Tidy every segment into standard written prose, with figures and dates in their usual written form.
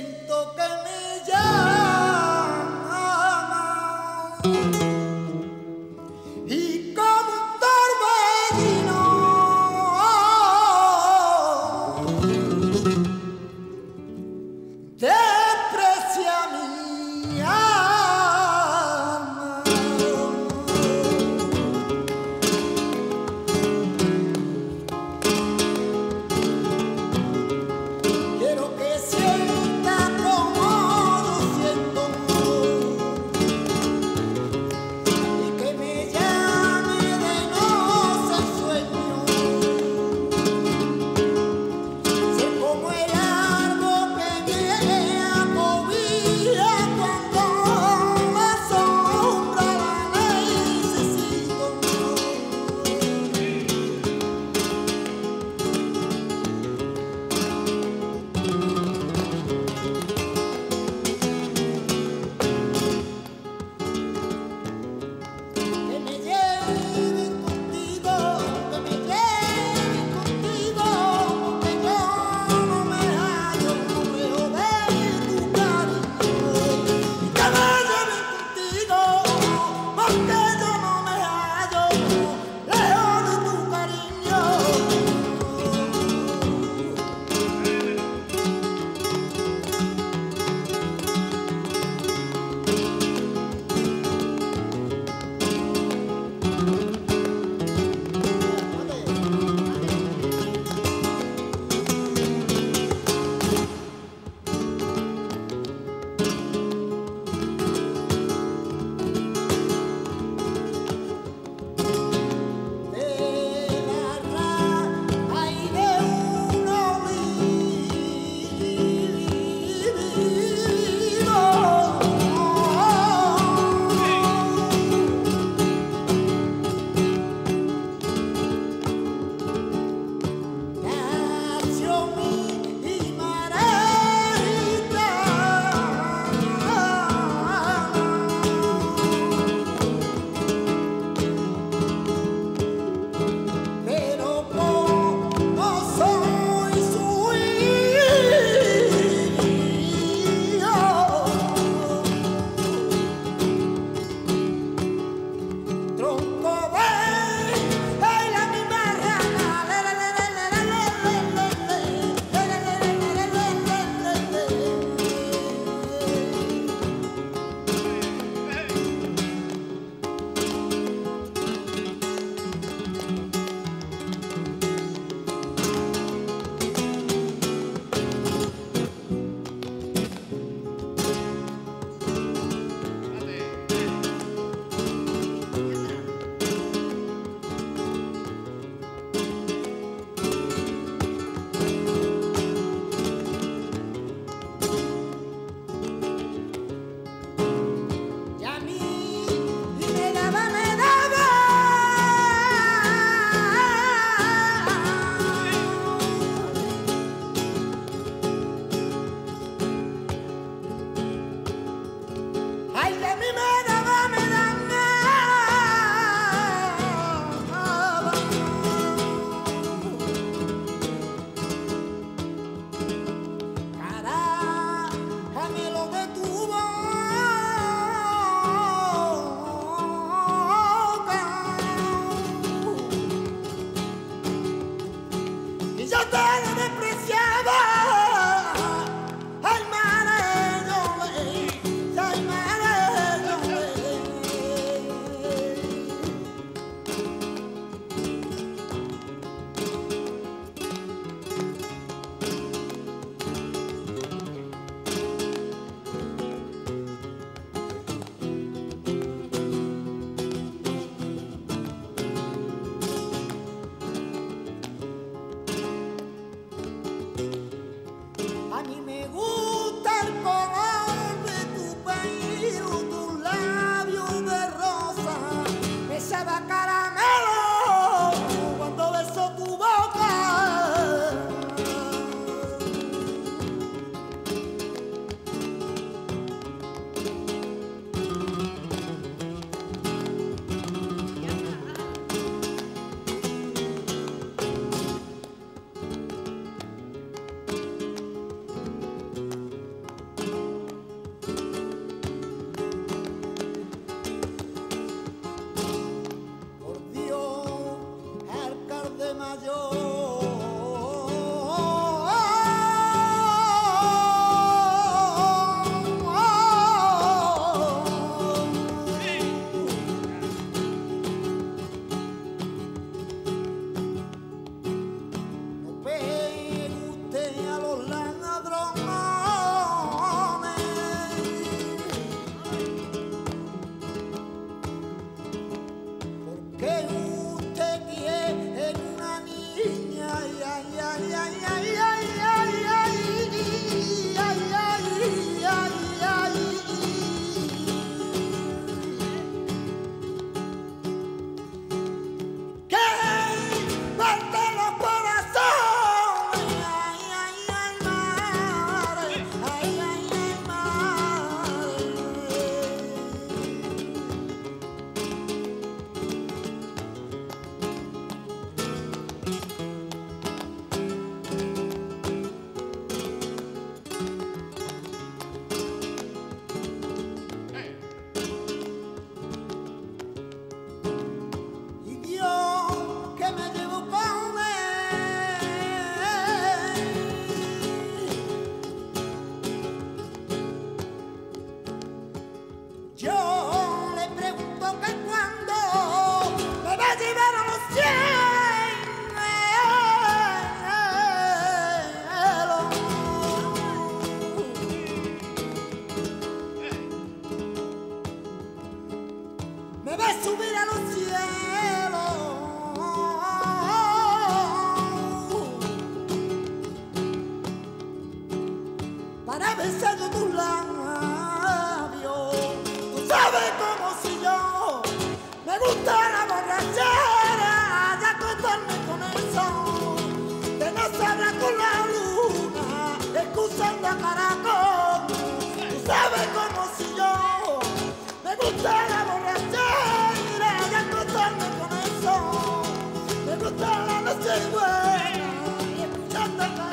siento que me llama y como un torbellino desprecia mi alma. Quiero que sienta como para besar tus labios. Tú sabes como si yo me gustara borrachera, ya acostarme con el sol, de no hablar con la luna, excusando a Caracol. Tú sabes como si yo me gustara borrachera, ya acostarme con el sol, me gusta la noche buena y escuchando a Caracol.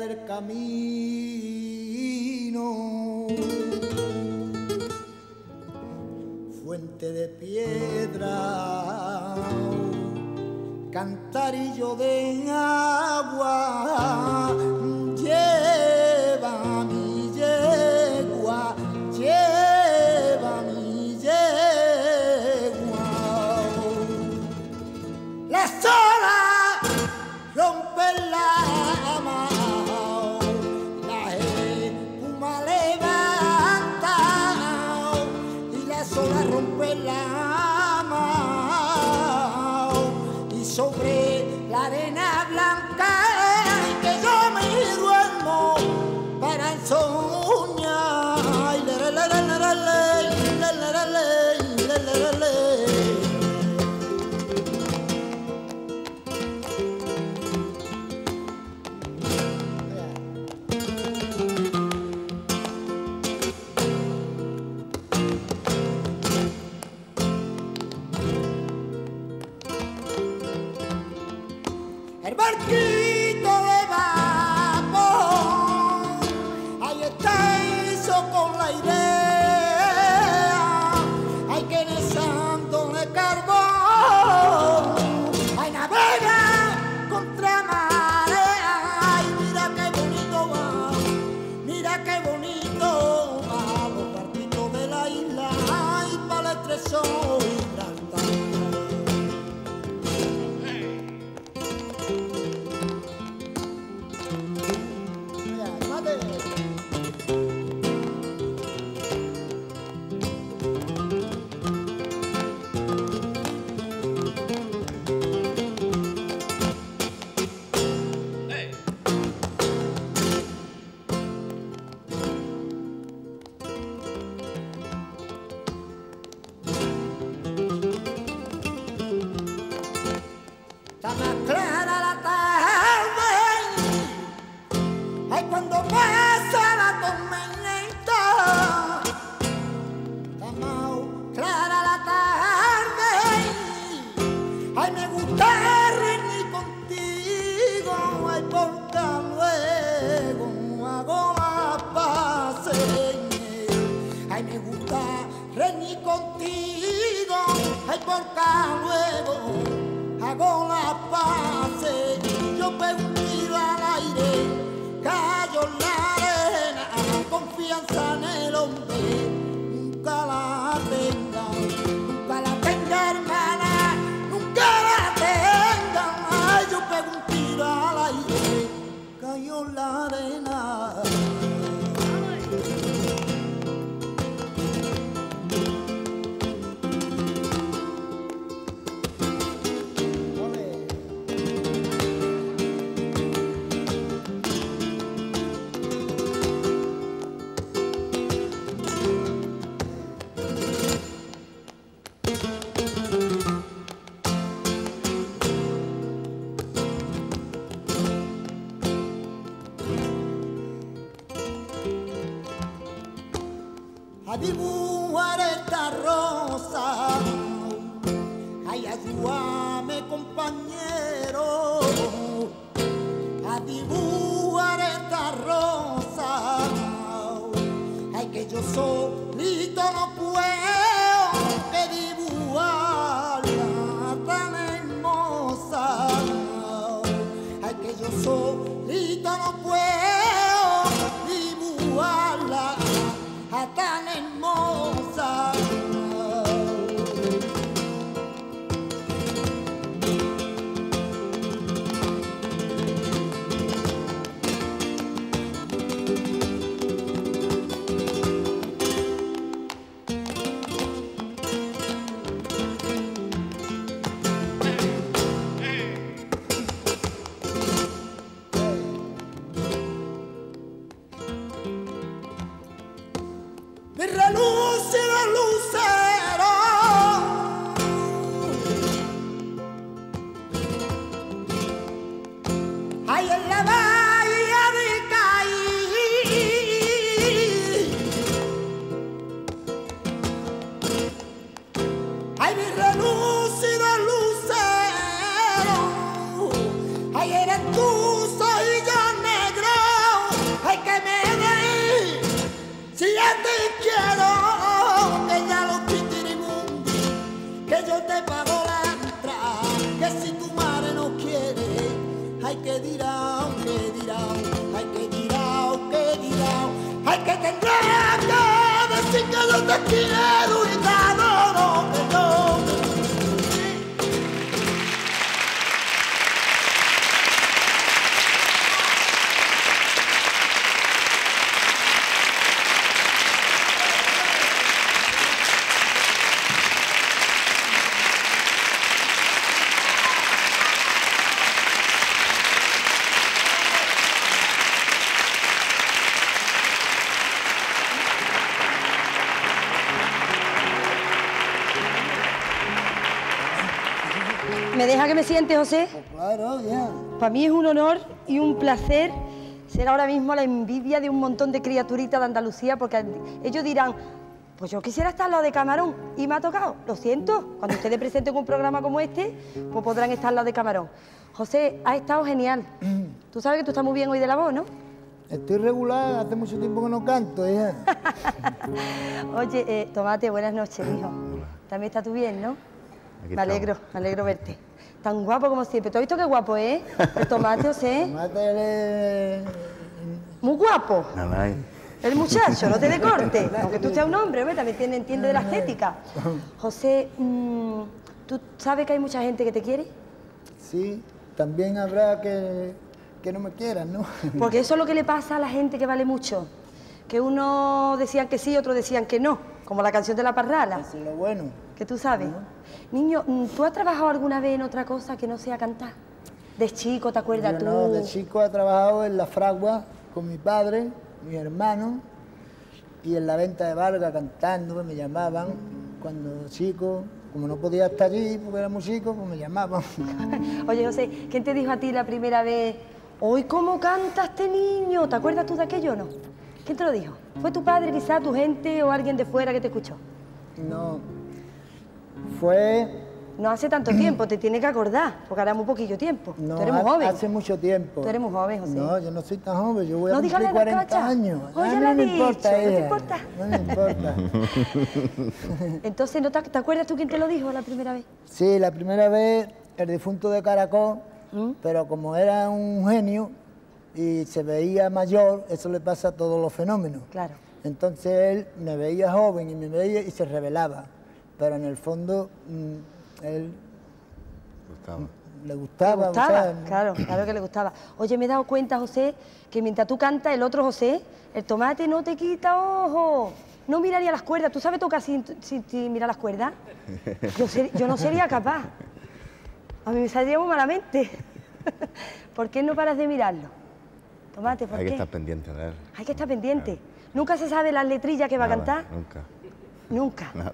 Del camino, fuente de piedra, cantarillo de agua, lleva mi yegua, las olas rompen la mar. Tan hermosa. ¿Me deja que me siente, José? Pues claro, ya. Para mí es un honor y un placer ser ahora mismo la envidia de un montón de criaturitas de Andalucía, porque ellos dirán, pues yo quisiera estar al lado de Camarón, y me ha tocado, lo siento. Cuando ustedes presenten un programa como este, pues podrán estar al lado de Camarón. José, has estado genial. Tú sabes que tú estás muy bien hoy de la voz, ¿no? Estoy regular, hace mucho tiempo que no canto, hija. Oye, Tomate, buenas noches, hijo. También estás tú bien, ¿no? Me alegro verte. Tan guapo como siempre. ¿Tú has visto qué guapo es? El Tomate, José. Tomate es... muy guapo. El muchacho, no te de corte. Aunque tú seas un hombre, ¿ves? También entiende de la estética. José, ¿tú sabes que hay mucha gente que te quiere? Sí, también habrá que no me quieran, ¿no? Porque eso es lo que le pasa a la gente que vale mucho. Que uno decían que sí, otros decían que no. Como la canción de la Parrala. Eso es lo bueno. Que tú sabes. Uh-huh. Niño, ¿tú has trabajado alguna vez en otra cosa que no sea cantar? De chico, ¿te acuerdas tú? No, de chico he trabajado en la fragua con mi padre, mi hermano, y en la venta de Vargas cantando, que me llamaban cuando chico. Como no podía estar allí porque era muy chico, pues me llamaban. Oye, José, ¿quién te dijo a ti la primera vez... hoy cómo canta este niño? ¿Te acuerdas tú de aquello o no? ¿Quién te lo dijo? ¿Fue tu padre, quizás, tu gente o alguien de fuera que te escuchó? No, fue... no hace tanto tiempo, te tiene que acordar, porque hará muy poquillo tiempo. No, tú eres muy joven. Hace mucho tiempo. Tú eres muy joven, José. No, yo no soy tan joven, yo voy a cumplir 40 años. Oye, ya lo he dicho, no te importa. No me importa. Entonces, ¿no te acuerdas tú quién te lo dijo la primera vez? Sí, la primera vez, el difunto de Caracol. Pero como era un genio y se veía mayor, eso le pasa a todos los fenómenos. Claro. Entonces él me veía joven y me veía y se rebelaba. Pero en el fondo él le gustaba. O sea, claro, claro que le gustaba. Oye, me he dado cuenta, José, que mientras tú cantas, el otro José, el Tomate, no te quita ojo. No miraría las cuerdas. ¿Tú sabes tocar sin mirar las cuerdas? Yo no sería capaz. A mí me saldría muy malamente. ¿Por qué no paras de mirarlo? Tomate, ¿por qué? Hay que estar pendiente de él. Hay que estar pendiente. ¿Nunca se sabe las letrillas que va a cantar? Nunca. Nunca. Nada.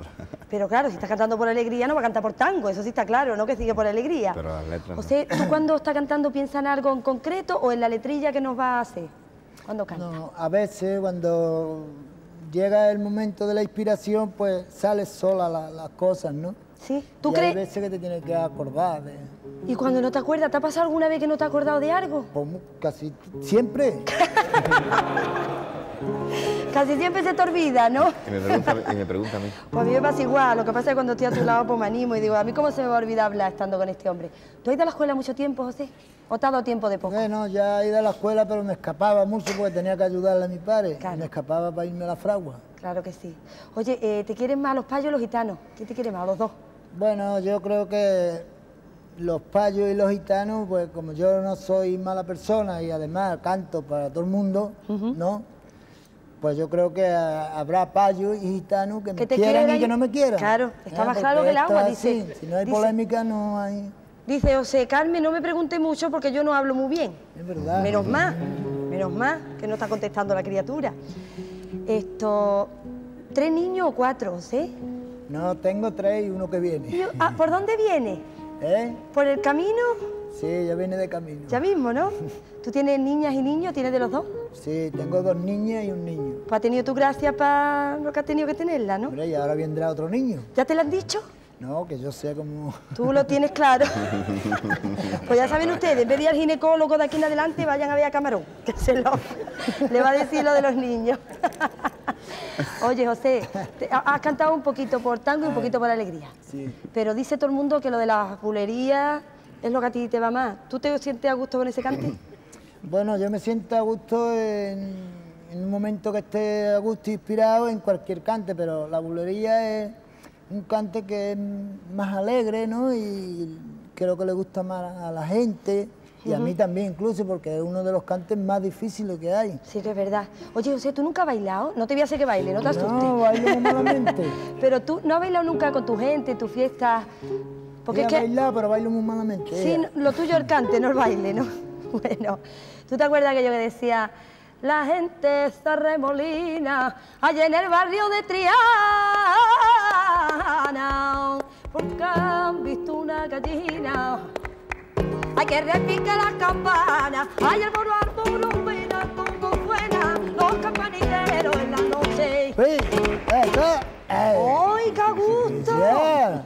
Pero claro, si estás cantando por alegría, no va a cantar por tango. Eso sí está claro, ¿no? Que sigue por alegría. Pero las letras. O sea, ¿tú cuando estás cantando piensas en algo en concreto o en la letrilla que nos va a hacer? ¿Cuándo cantas? No, a veces cuando llega el momento de la inspiración, pues sale sola las cosas, ¿no? Sí. ¿Tú crees? Hay veces que te tienes que acordar de... ¿Y cuando no te acuerdas? ¿Te ha pasado alguna vez que no te has acordado de algo? Pues casi siempre. Casi siempre se te olvida, ¿no? Y me pregunta a mí. Pues a mí me pasa igual. Lo que pasa es que cuando estoy a tu lado, pues me animo y digo, ¿a mí cómo se me va a olvidar hablar estando con este hombre? ¿Tú has ido a la escuela mucho tiempo, José? ¿O te has dado tiempo de poco? Bueno, ya he ido a la escuela, pero me escapaba mucho porque tenía que ayudarle a mi padre. Claro. Me escapaba para irme a la fragua. Claro que sí. Oye, ¿te quieren más los payos o los gitanos? ¿Quién te quiere más, los dos? Bueno, yo creo que los payos y los gitanos, pues como yo no soy mala persona y además canto para todo el mundo, ¿no? Pues yo creo que habrá payos y gitanos que me quieran y que no me quieran. Claro, está más claro que el agua, dice. Así. Si no hay polémica, no hay... Dice, José, Carmen, no me pregunte mucho porque yo no hablo muy bien. Es verdad. Menos más que no está contestando la criatura. Esto... ¿tres niños o cuatro, José? No, tengo tres y uno que viene. Ah, ¿por dónde viene? ¿Eh? ¿Por el camino? Sí, ya viene de camino. Ya mismo, ¿no? ¿Tú tienes niñas y niños? ¿Tienes de los dos? Sí, tengo dos niñas y un niño. Pues ha tenido tu gracia para lo que has tenido que tenerla, ¿no? Hombre, y ahora vendrá otro niño. ¿Ya te lo han dicho? No, que yo sea como... Tú lo tienes claro. Pues ya saben ustedes, en vez de ir al ginecólogo de aquí en adelante, vayan a ver a Camarón, que se lo... le va a decir lo de los niños. Oye, José, has cantado un poquito por tango y un poquito por alegría. Sí. Pero dice todo el mundo que lo de las culerías es lo que a ti te va más. ¿Tú te sientes a gusto con ese cante? Bueno, yo me siento a gusto en un momento que esté a gusto inspirado en cualquier cante, pero la bulería es... un cante que es más alegre, ¿no? Y creo que le gusta más a la gente y a mí también incluso, porque es uno de los cantes más difíciles que hay. Sí, que es verdad. Oye, José, ¿tú nunca has bailado? No te voy a hacer que baile, no te asustes. No, bailo malamente. Pero tú no has bailado nunca con tu gente, tus fiestas... porque es que... he bailado, pero bailo muy malamente. Sí, lo tuyo es el cante, no el baile, ¿no? Bueno, ¿tú te acuerdas que yo decía... la gente se remolina allá en el barrio de Triana porque han visto una una gallina. Hay que repique la campana, hay el moro alto, rumbina, como suena los campanilleros en la noche. ¡Oiga, gusto! Yeah.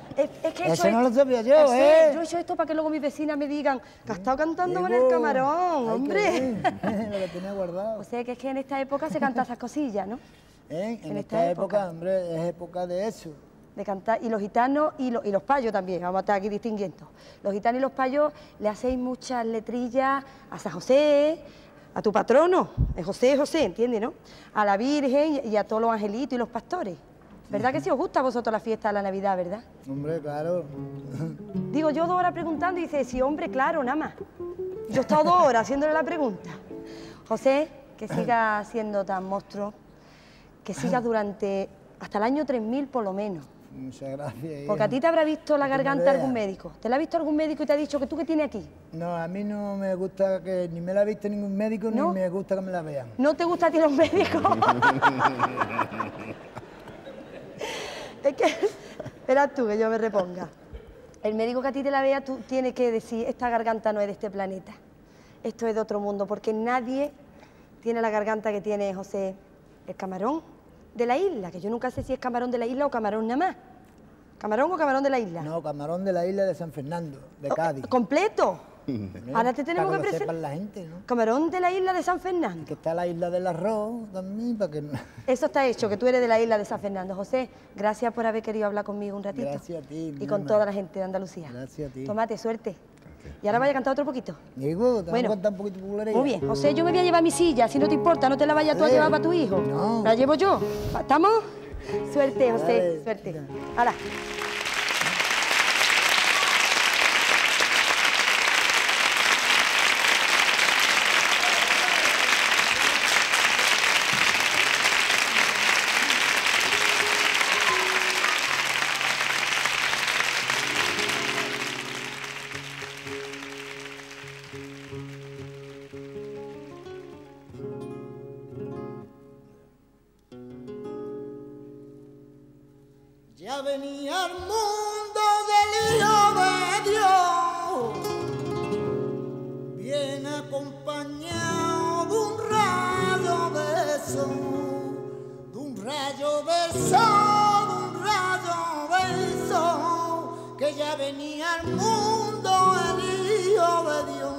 Eso no lo sabía yo, ¿eh? Yo he hecho esto para que luego mis vecinas me digan que ha estado cantando con el camarón, hombre. Lo que tenía guardado. O sea, que es que en esta época se cantan esas cosillas, ¿no? En esta época, hombre, es época de eso. De cantar, y los gitanos y los payos también, vamos a estar aquí distinguiendo. Los gitanos y los payos le hacéis muchas letrillas a San José, a tu patrono, el José, José, ¿entiendes, no? A la Virgen y a todos los angelitos y los pastores. ¿Verdad que sí os gusta a vosotros la fiesta de la Navidad, verdad? Hombre, claro. Digo, yo 2 horas preguntando y dice, sí, hombre, claro, nada más. Yo he estado 2 horas haciéndole la pregunta. José, que siga siendo tan monstruo, que siga durante hasta el año 3000 por lo menos. Muchas gracias. Porque a ti te habrá visto la garganta algún médico. ¿Te la ha visto algún médico y te ha dicho que tú qué tienes aquí? No, a mí no me gusta que ni me la ha visto ningún médico, ¿no? Ni me gusta que me la vean. ¿No te gusta a ti los médicos? Es que, verás tú que yo me reponga. El médico que a ti te la vea, tú tienes que decir, esta garganta no es de este planeta. Esto es de otro mundo, porque nadie tiene la garganta que tiene José, el camarón de la isla, que yo nunca sé si es camarón de la isla o camarón nada más. ¿Camarón o camarón de la isla? No, camarón de la isla de San Fernando, de Cádiz. ¿Completo? Ahora te tenemos para que presentar la gente, ¿no? Camarón de la isla de San Fernando. Que está la isla del arroz también, para que no... Eso está hecho, que tú eres de la isla de San Fernando. José, gracias por haber querido hablar conmigo un ratito. Gracias a ti. Y mamá, con toda la gente de Andalucía. Gracias a ti. Tomate, suerte. Gracias. Y ahora vaya a cantar otro poquito. Digo, te bueno, voy a cantar un poquito popularidad. Muy bien, José, yo me voy a llevar mi silla, si no te importa, no te la vayas tú a llevar para tu hijo. No. La llevo yo. ¿Estamos? Suerte, José, suerte. Ahora. Ya venía al mundo del Hijo de Dios, bien acompañado de un rayo de sol, de un rayo de sol, de un rayo de sol, que ya venía al mundo el Hijo de Dios.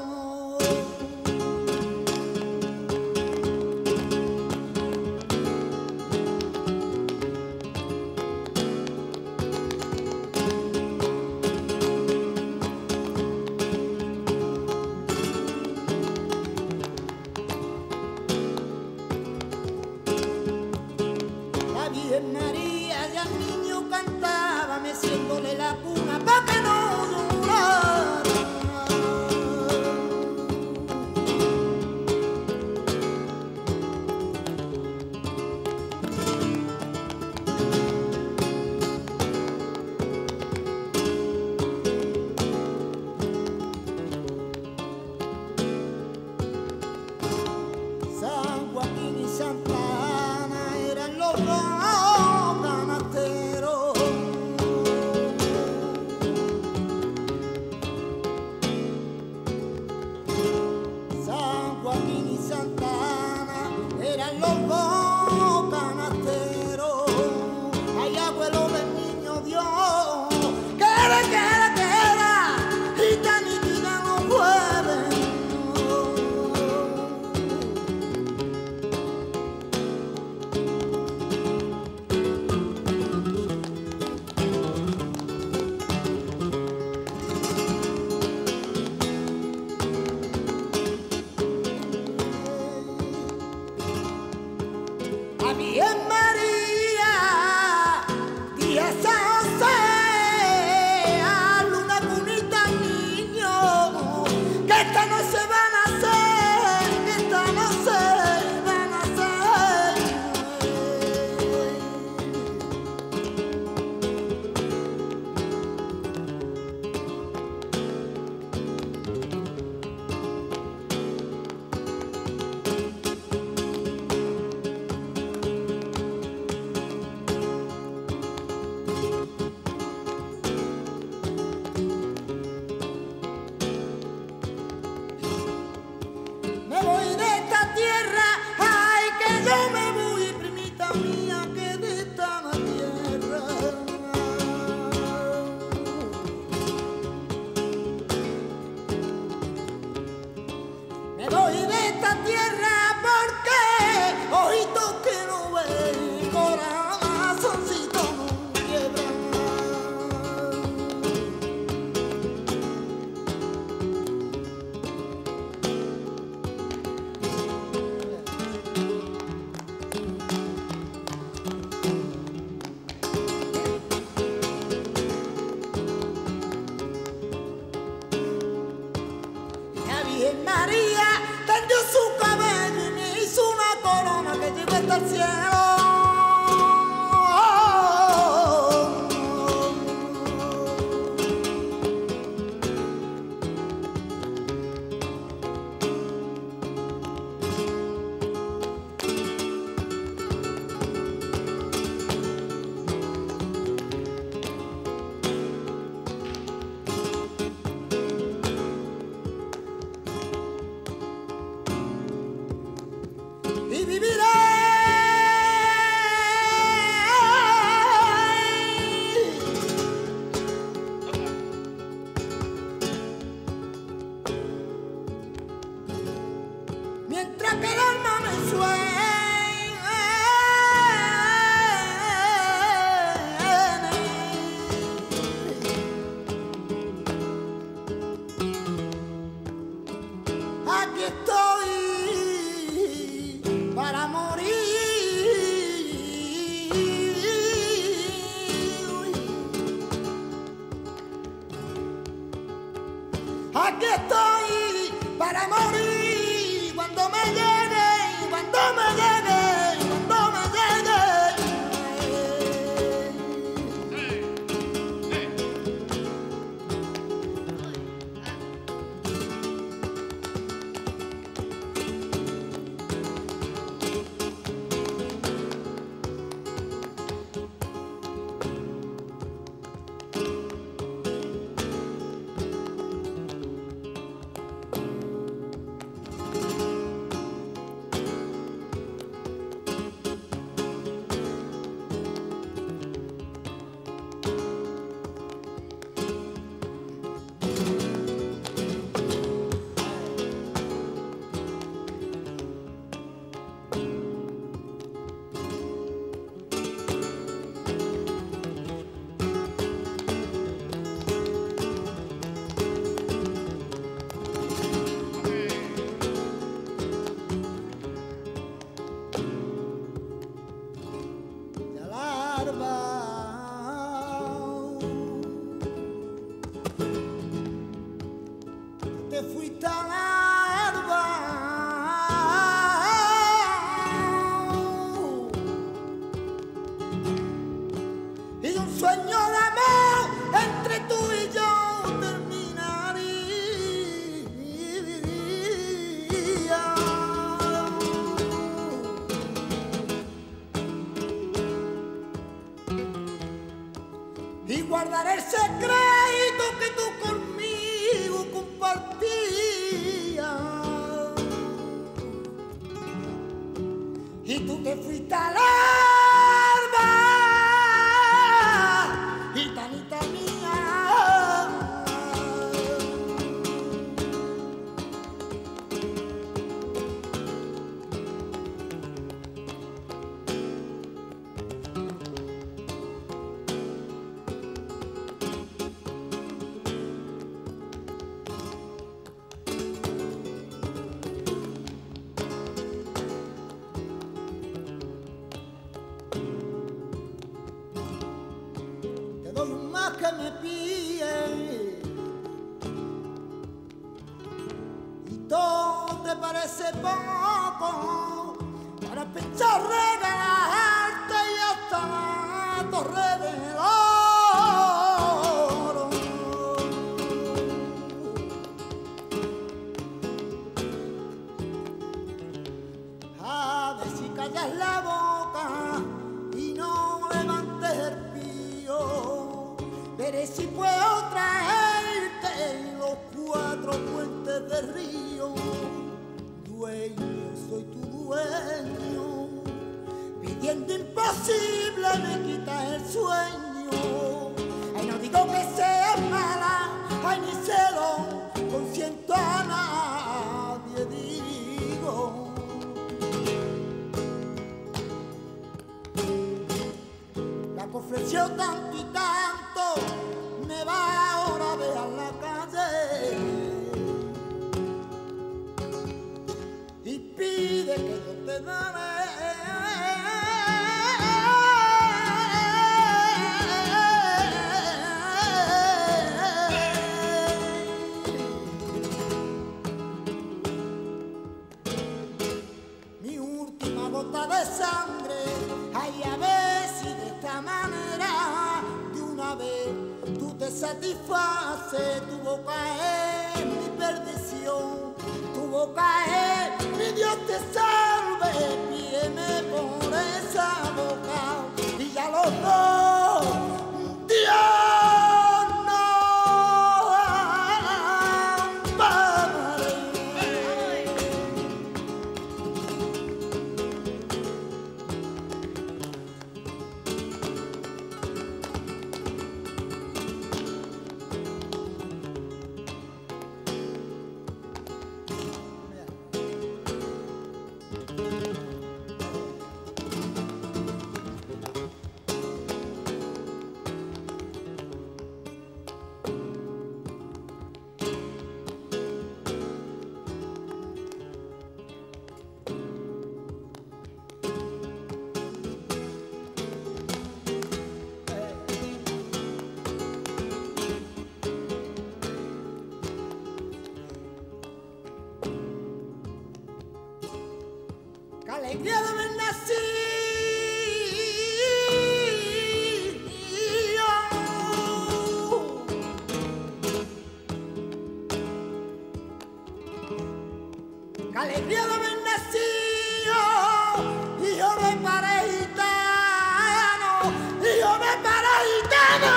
Los canasteros Virgen María tendió su cabello y me hizo una corona que llegó hasta el cielo. no te satisface, tu boca es mi perdición, tu boca es mi Dios te salve, pídeme por esa boca y ya los dos, Dios no ampare. Alegría de haber nacido. Alegría de haber nacido. Y yo me paré gitano. Y yo me paré gitano.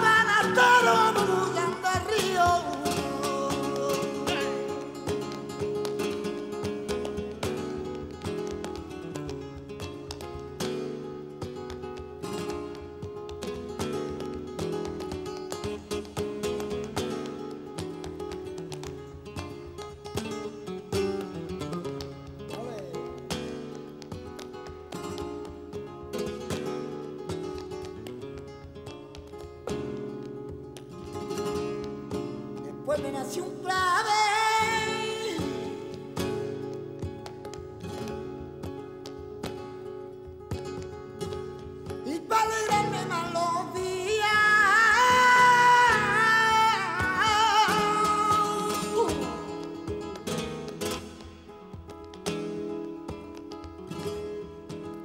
Para todo murmullando al río. Pues me nació un clavel, y para alegrarme más los días,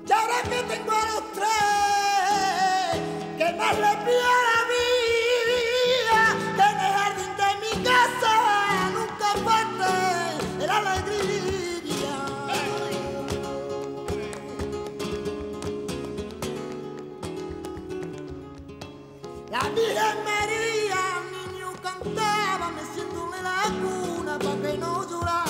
y ahora que tengo a los tres, que más les pido. La Virgen María, niño cantaba, meciéndole la cuna pa' que no llorara.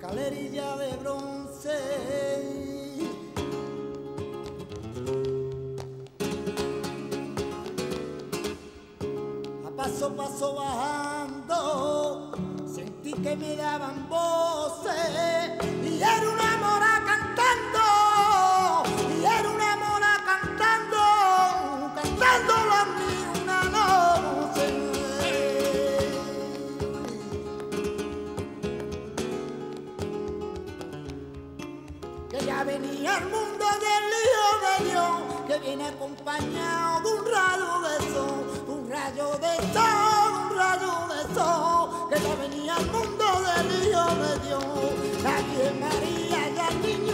Escalerilla de bronce, a paso bajando, sentí que me daban voces y era una mora cantando, y era una mora cantando, cantando la mía. Venía al mundo del Hijo de Dios, que viene acompañado de un rayo de sol, un rayo de sol, un rayo de sol, que ya venía al mundo del Hijo de Dios, la Virgen María y al niño.